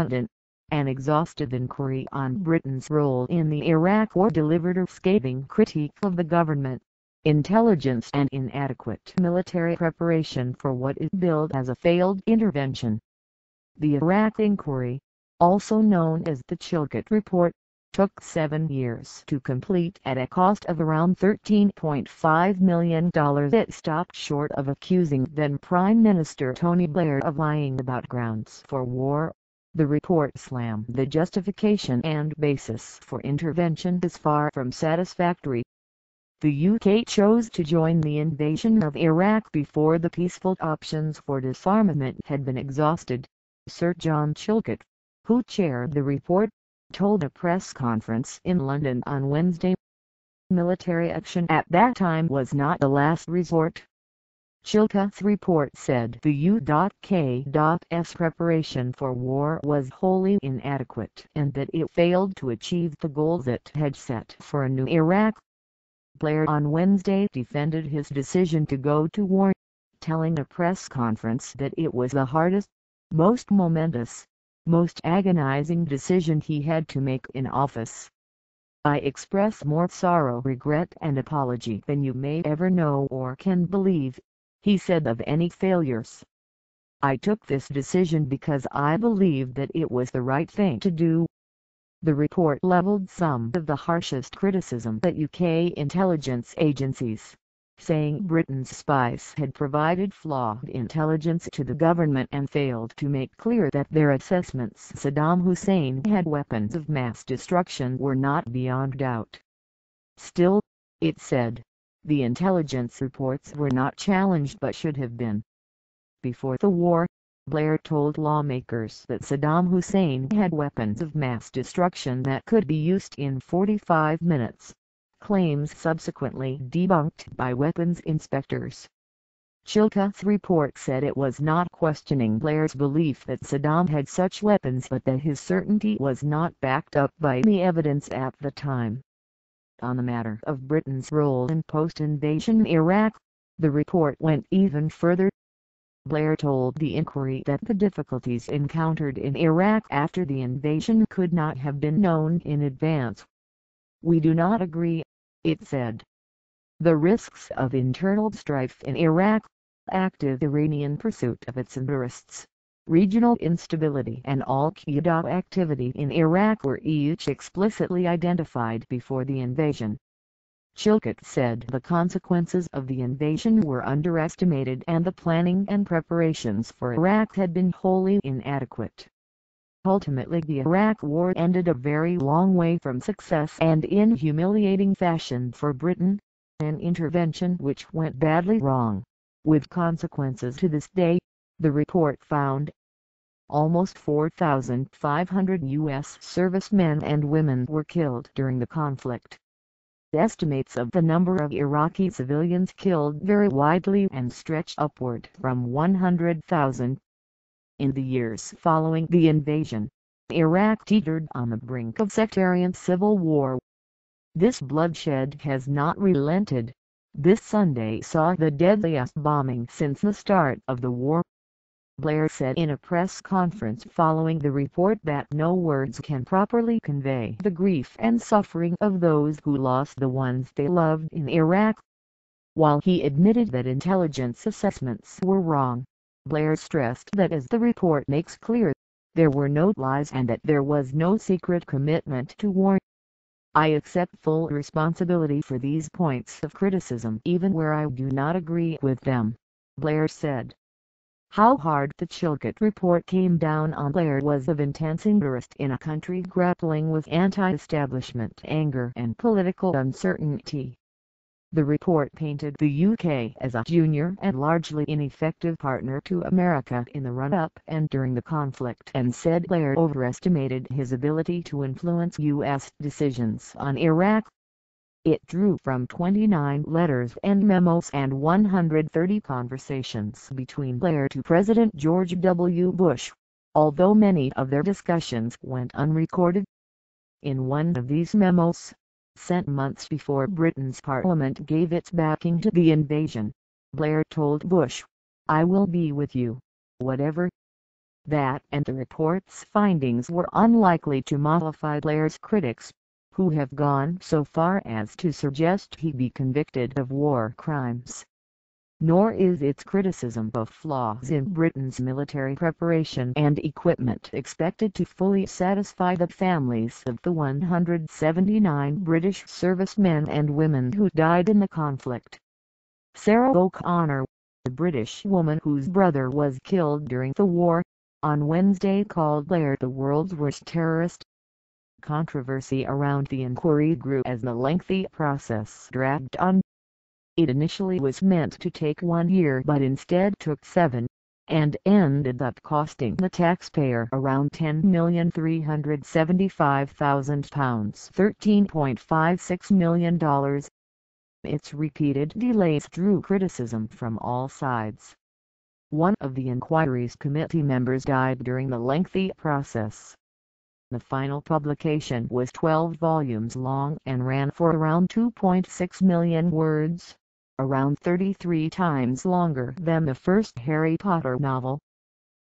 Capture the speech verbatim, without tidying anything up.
London, an exhaustive inquiry on Britain's role in the Iraq War delivered a scathing critique of the government, intelligence and inadequate military preparation for what it billed as a failed intervention. The Iraq Inquiry, also known as the Chilcot Report, took seven years to complete at a cost of around thirteen point five million dollars. It stopped short of accusing then Prime Minister Tony Blair of lying about grounds for war. The report slammed the justification and basis for intervention as far from satisfactory. The U K chose to join the invasion of Iraq before the peaceful options for disarmament had been exhausted, Sir John Chilcot, who chaired the report, told a press conference in London on Wednesday. Military action at that time was not the last resort. Chilcot's report said the U K's preparation for war was wholly inadequate and that it failed to achieve the goals it had set for a new Iraq. Blair on Wednesday defended his decision to go to war, telling a press conference that it was the hardest, most momentous, most agonizing decision he had to make in office. I express more sorrow, regret and apology than you may ever know or can believe, he said of any failures. I took this decision because I believed that it was the right thing to do. The report leveled some of the harshest criticism at U K intelligence agencies, saying Britain's spies had provided flawed intelligence to the government and failed to make clear that their assessments Saddam Hussein had weapons of mass destruction were not beyond doubt. Still, it said, the intelligence reports were not challenged but should have been. Before the war, Blair told lawmakers that Saddam Hussein had weapons of mass destruction that could be used in forty-five minutes. Claims subsequently debunked by weapons inspectors. Chilcot's report said it was not questioning Blair's belief that Saddam had such weapons but that his certainty was not backed up by the evidence at the time. On the matter of Britain's role in post-invasion Iraq, the report went even further. Blair told the inquiry that the difficulties encountered in Iraq after the invasion could not have been known in advance. We do not agree, it said. The risks of internal strife in Iraq, active Iranian pursuit of its interests, regional instability and al-Qaeda activity in Iraq were each explicitly identified before the invasion. Chilcot said the consequences of the invasion were underestimated and the planning and preparations for Iraq had been wholly inadequate. Ultimately, the Iraq War ended a very long way from success and in humiliating fashion for Britain, an intervention which went badly wrong, with consequences to this day, the report found. Almost four thousand five hundred U S servicemen and women were killed during the conflict. Estimates of the number of Iraqi civilians killed vary widely and stretch upward from one hundred thousand. In the years following the invasion, Iraq teetered on the brink of sectarian civil war. This bloodshed has not relented. This Sunday saw the deadliest bombing since the start of the war. Blair said in a press conference following the report that no words can properly convey the grief and suffering of those who lost the ones they loved in Iraq. While he admitted that intelligence assessments were wrong, Blair stressed that as the report makes clear, there were no lies and that there was no secret commitment to war. I accept full responsibility for these points of criticism even where I do not agree with them, Blair said. How hard the Chilcot report came down on Blair was of intense interest in a country grappling with anti-establishment anger and political uncertainty. The report painted the U K as a junior and largely ineffective partner to America in the run-up and during the conflict and said Blair overestimated his ability to influence U S decisions on Iraq. It drew from twenty-nine letters and memos and one hundred thirty conversations between Blair to President George W. Bush, although many of their discussions went unrecorded. In one of these memos, sent months before Britain's Parliament gave its backing to the invasion, Blair told Bush, "I will be with you, whatever that and the report's findings were unlikely to mollify Blair's critics, who have gone so far as to suggest he be convicted of war crimes. Nor is its criticism of flaws in Britain's military preparation and equipment expected to fully satisfy the families of the one hundred seventy-nine British servicemen and women who died in the conflict. Sarah O'Connor, the British woman whose brother was killed during the war, on Wednesday called Blair the world's worst terrorist. Controversy around the inquiry grew as the lengthy process dragged on. It initially was meant to take one year but instead took seven, and ended up costing the taxpayer around ten million three hundred seventy-five thousand pounds, thirteen point five six million dollars. Its repeated delays drew criticism from all sides. One of the inquiry's committee members died during the lengthy process. The final publication was twelve volumes long and ran for around two point six million words, around thirty-three times longer than the first Harry Potter novel.